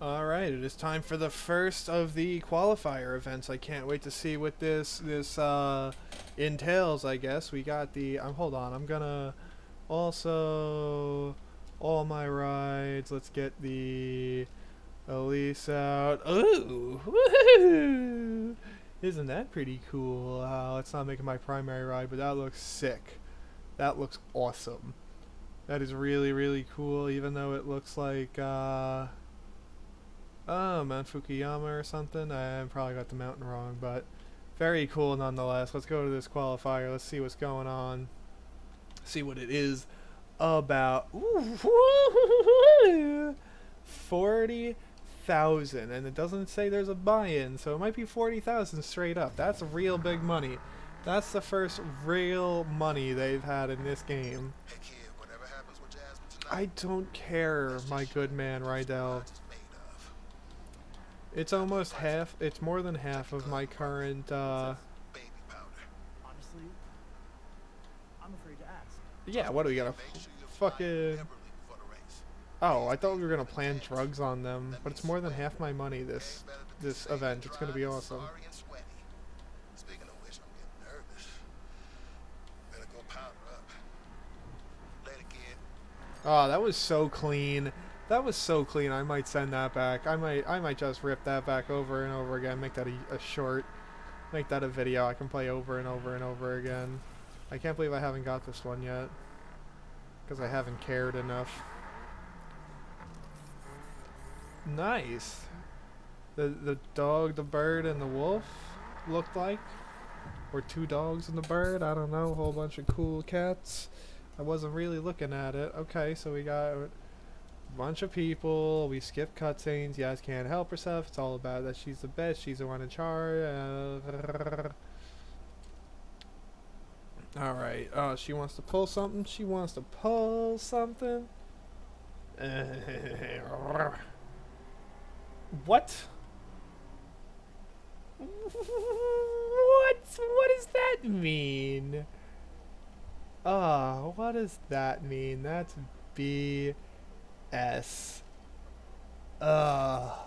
Alright, it is time for the first of the qualifier events. I can't wait to see what this entails, I guess. We got the... hold on, I'm gonna... Also... All my rides. Let's get the... Elise out. Ooh! Woohoo! Isn't that pretty cool? It's not making my primary ride, but that looks sick. That looks awesome. That is really, really cool, even though it looks like... Mount Fukuyama or something. I probably got the mountain wrong, but very cool nonetheless. Let's go to this qualifier. Let's see what's going on. See what it is about. 40,000, and it doesn't say there's a buy-in, so it might be 40,000 straight up. That's real big money. That's the first real money they've had in this game. I don't care, my good man Rydell. It's almost half, it's more than half of my current, Honestly, I'm afraid to ask. Yeah, what are we gonna fucking... Oh, I thought we were gonna plan drugs on them, but it's more than half my money, this event. It's gonna be awesome. Speaking of which, I'm getting nervous. Better go powder up. Later, kid. Oh, that was so clean. That was so clean. I might send that back. I might just rip that back over and over again. Make that a short. Make that a video I can play over and over and over again. I can't believe I haven't got this one yet, because I haven't cared enough. Nice. The dog, the bird, and the wolf looked like, or two dogs and the bird. I don't know. A whole bunch of cool cats. I wasn't really looking at it. Okay, so we got. Bunch of people. We skip cutscenes. Yaz can't help herself. It's all about that she's the best. She's the one in charge. Alright. Oh, she wants to pull something. She wants to pull something. What? What? What does that mean? Oh, what does that mean? That's B... S. So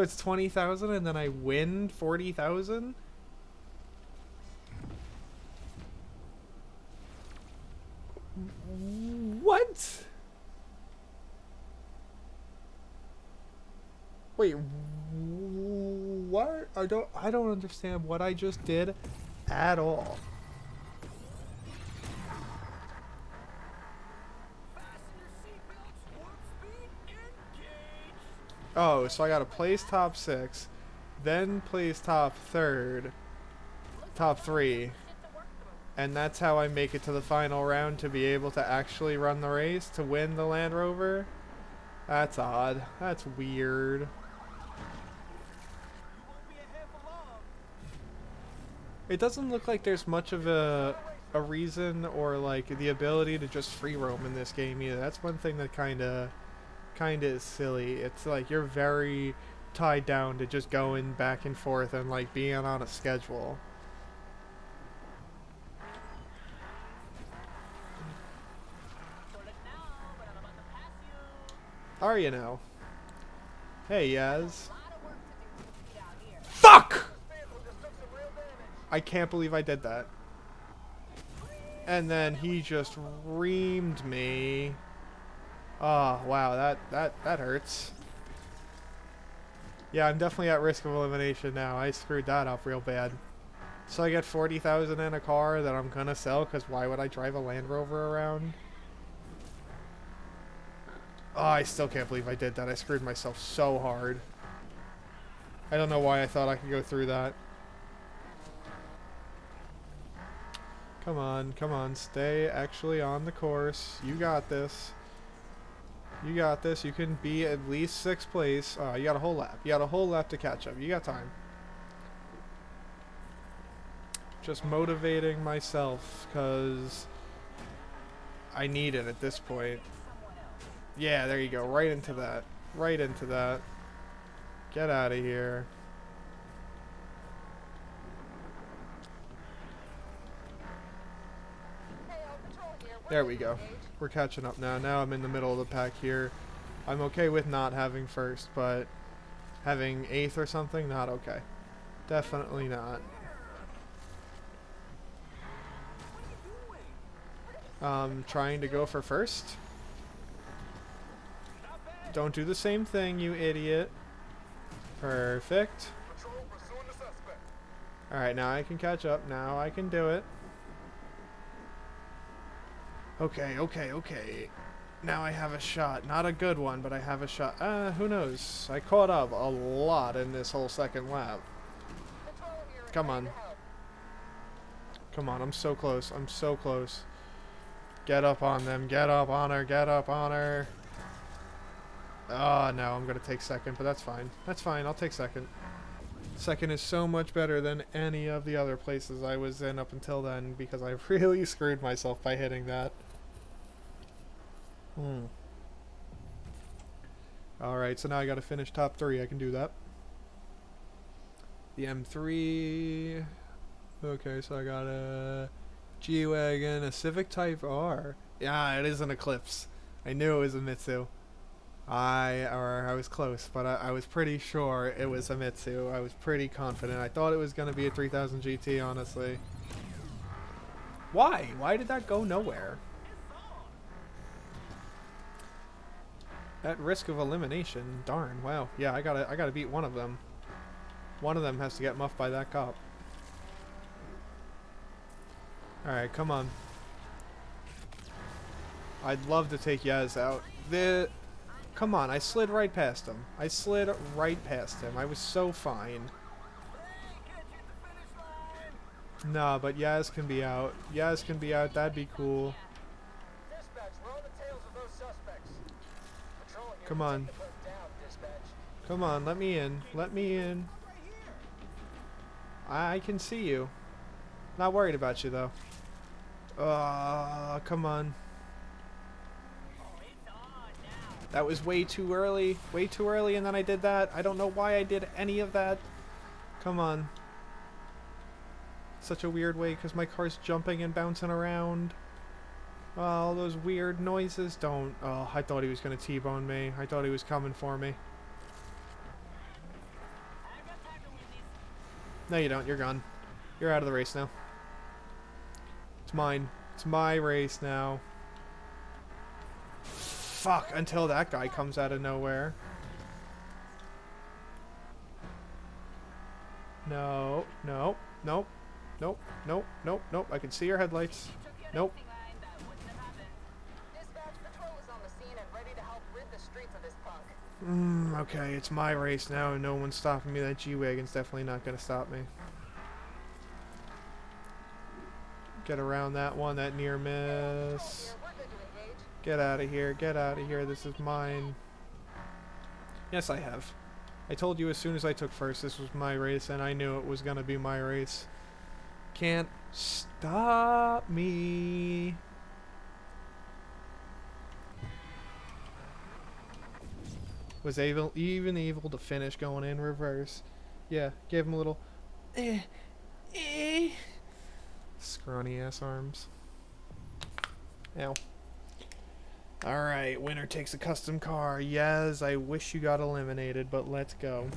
it's 20,000 and then I win 40,000? What? Wait, what? I don't understand what I just did at all. Oh, so I gotta place top 6, then place top 3, and that's how I make it to the final round to be able to actually run the race to win the Land Rover? That's odd. That's weird. It doesn't look like there's much of a reason or like the ability to just free roam in this game either. That's one thing that kinda is silly. It's like you're very tied down to just going back and forth and like being on a schedule. Are you now? Hey Yaz. Fuck! I can't believe I did that. And then he just reamed me. Oh, wow, that hurts. Yeah, I'm definitely at risk of elimination now. I screwed that up real bad. So I get 40,000 in a car that I'm gonna sell, because why would I drive a Land Rover around? Oh, I still can't believe I did that. I screwed myself so hard. I don't know why I thought I could go through that. Come on, come on, stay actually on the course. You got this. You got this. You can be at least sixth place. You got a whole lap. You got a whole lap to catch up. You got time. Just motivating myself because I need it at this point. Yeah, there you go. Right into that. Right into that. Get out of here. There we go. We're catching up now. Now I'm in the middle of the pack here. I'm okay with not having first, but having 8th or something, not okay. Definitely not. Trying to go for first? Don't do the same thing, you idiot. Perfect. Alright, now I can catch up. Now I can do it. Okay, okay, okay. Now I have a shot. Not a good one, but I have a shot. Who knows? I caught up a lot in this whole second lap. Come on. Come on, I'm so close. I'm so close. Get up on them. Get up on her. Get up on her. Oh, no, I'm going to take second, but that's fine. That's fine. I'll take second. Second is so much better than any of the other places I was in up until then, because I really screwed myself by hitting that. Alright, so now I got to finish top three. I can do that. The M3. Okay, so I got a G-Wagon, a Civic Type R. Yeah, it is an Eclipse. I knew it was a Mitsu. I was close, but I was pretty sure it was a Mitsu. I was pretty confident. I thought it was going to be a 3000 GT, honestly. Why? Why did that go nowhere? At risk of elimination. Darn. Wow. Yeah, I gotta beat one of them. One of them has to get muffed by that cop. Alright, come on. I'd love to take Yaz out. Come on, I slid right past him. I slid right past him. I was so fine. Nah, but Yaz can be out. Yaz can be out. That'd be cool. Come on. Come on, let me in. Let me in. I can see you. Not worried about you, though. Come on. That was way too early. Way too early, and then I did that. I don't know why I did any of that. Come on. Such a weird way, because my car's jumping and bouncing around. All those weird noises. Don't. Oh, I thought he was going to T-bone me. I thought he was coming for me. No, you don't. You're gone. You're out of the race now. It's mine. It's my race now. Fuck, until that guy comes out of nowhere. No, no, nope, nope, nope, nope, nope. I can see your headlights. Nope. Okay, it's my race now and no one's stopping me. That G-Wagon's definitely not going to stop me. Get around that one, that near miss. Get out of here, get out of here, this is mine. Yes, I have. I told you as soon as I took first this was my race, and I knew it was going to be my race. Can't stop me. Was even able to finish going in reverse. Yeah, gave him a little scrawny ass arms. Ow. Alright, winner takes a custom car. Yes, I wish you got eliminated, but let's go.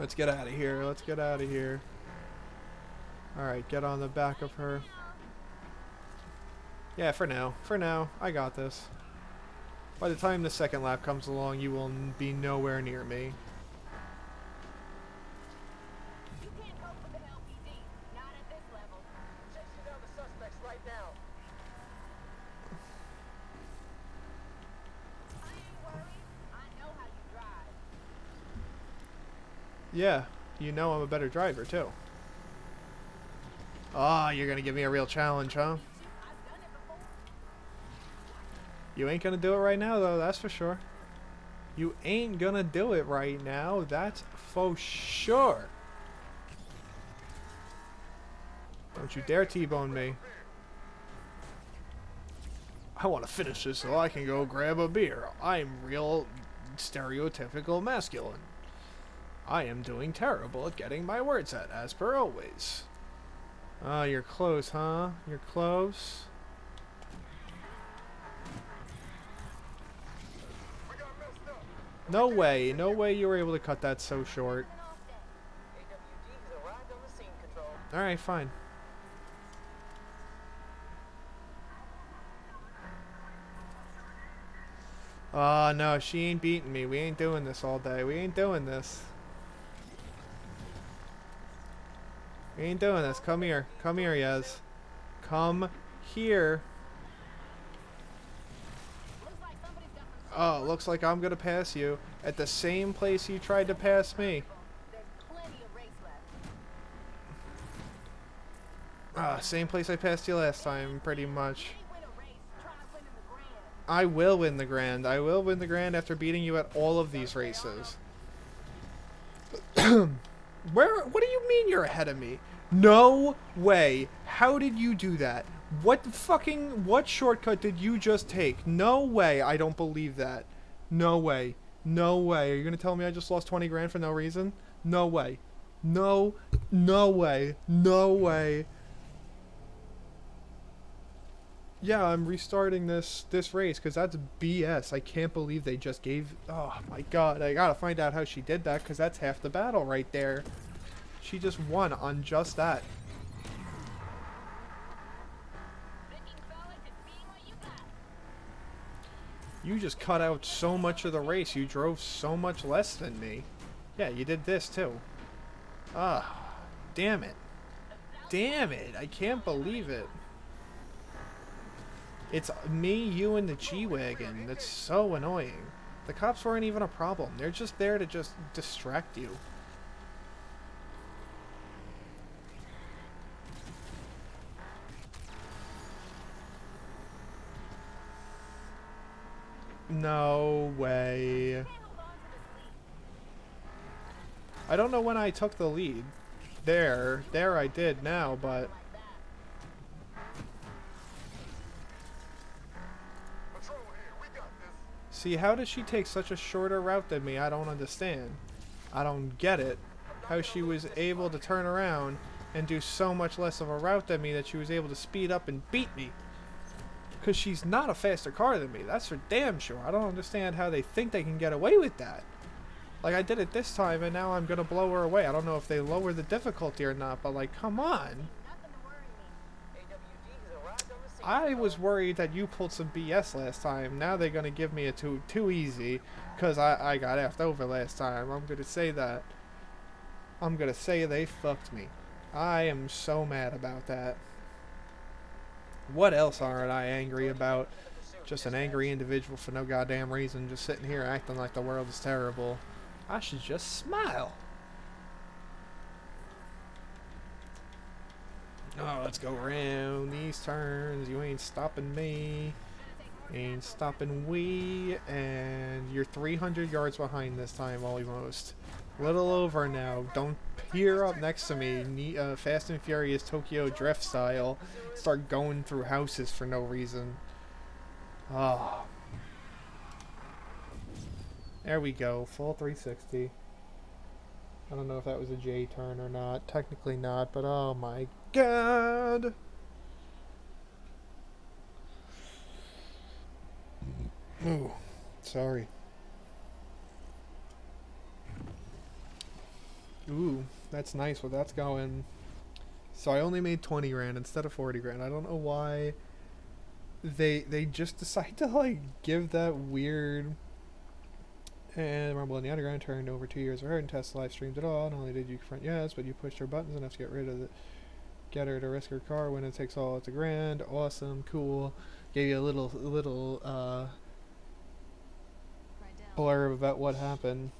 Let's get out of here, let's get out of here. Alright, get on the back of her. Yeah, for now. For now, I got this. By the time the second lap comes along, you will be nowhere near me. You can't cope with an LPD. Not at this level. Chasing down the suspects right now. I ain't worried. I know how you drive. Yeah, you know I'm a better driver, too. Ah, you're gonna give me a real challenge, huh? You ain't gonna do it right now, though, that's for sure. You ain't gonna do it right now, that's for sure. Don't you dare T-bone me. I want to finish this so I can go grab a beer. I'm real stereotypical masculine. I am doing terrible at getting my words out, as per always. Ah, you're close, huh? You're close. No way. No way you were able to cut that so short. Alright, fine. Oh, no. She ain't beating me. We ain't doing this all day. We ain't doing this. We ain't doing this. Come here. Come here, Yaz. Come here. Oh, looks like I'm gonna pass you at the same place you tried to pass me. Same place I passed you last time, pretty much. I will win the grand. I will win the grand after beating you at all of these races. Where? What do you mean you're ahead of me? No way. How did you do that? What fucking, what shortcut did you just take? No way. I don't believe that. No way. No way. Are you going to tell me I just lost 20 grand for no reason? No way. No. No way. No way. Yeah, I'm restarting this race because that's BS. I can't believe they just gave... Oh, my God. I got to find out how she did that because that's half the battle right there. She just won on just that. You just cut out so much of the race. You drove so much less than me. Yeah, you did this too. Ah, damn it. Damn it. I can't believe it. It's me, you, and the G-Wagon. That's so annoying. The cops weren't even a problem. They're just there to just distract you. No way. I don't know when I took the lead. There I did now, but... See, how does she take such a shorter route than me? I don't understand. I don't get it. How she was able to turn around and do so much less of a route than me that she was able to speed up and beat me. Because she's not a faster car than me. That's for damn sure. I don't understand how they think they can get away with that. Like, I did it this time, and now I'm going to blow her away. I don't know if they lower the difficulty or not, but, like, come on. I was worried that you pulled some BS last time. Now they're going to give me a too easy because I got effed over last time. I'm going to say that. I'm going to say they fucked me. I am so mad about that. What else aren't I angry about? Just an angry individual for no goddamn reason, just sitting here acting like the world is terrible. I should just smile. Oh, let's go around these turns. You ain't stopping me. Ain't stopping we. And you're 300 yards behind this time, almost. Little over now. Don't peer up next to me. Fast and Furious Tokyo Drift style. Start going through houses for no reason. Oh. There we go. Full 360. I don't know if that was a J turn or not. Technically not, but oh my God. Ooh, sorry. Ooh, that's nice where that's going. So I only made 20 grand instead of 40 grand. I don't know why they just decide to like give that weird... And Rumble in the Underground turned over 2 years of her and test live streams at all. Not only did you confront Yes, but you pushed her buttons enough to get rid of it. Get her to risk her car when it takes all at the grand. Awesome, cool. Gave you a little blurb about what happened.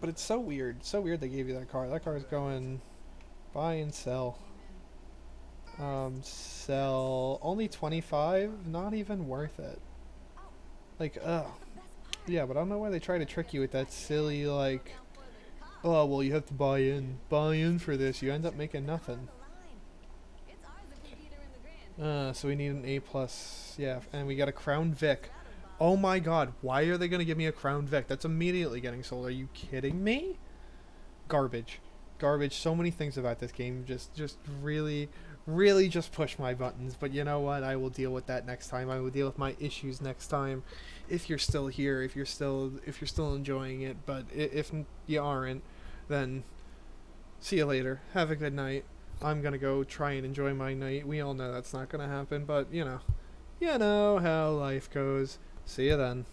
But it's so weird. So weird they gave you that car. That car's going buy and sell. Sell only 25. Not even worth it. Like, ugh. Yeah, but I don't know why they try to trick you with that silly, like, oh, well, you have to buy in. Buy in for this. You end up making nothing. So we need an A+. Yeah, and we got a Crown Vic. Oh, my God. Why are they going to give me a Crown Vic? That's immediately getting sold. Are you kidding me? Garbage. Garbage. So many things about this game. Just really, really just push my buttons. But you know what? I will deal with that next time. I will deal with my issues next time. If you're still here, if you're still enjoying it, but if you aren't, then see you later. Have a good night. I'm gonna go try and enjoy my night. We all know that's not gonna happen, but you know how life goes. See you then.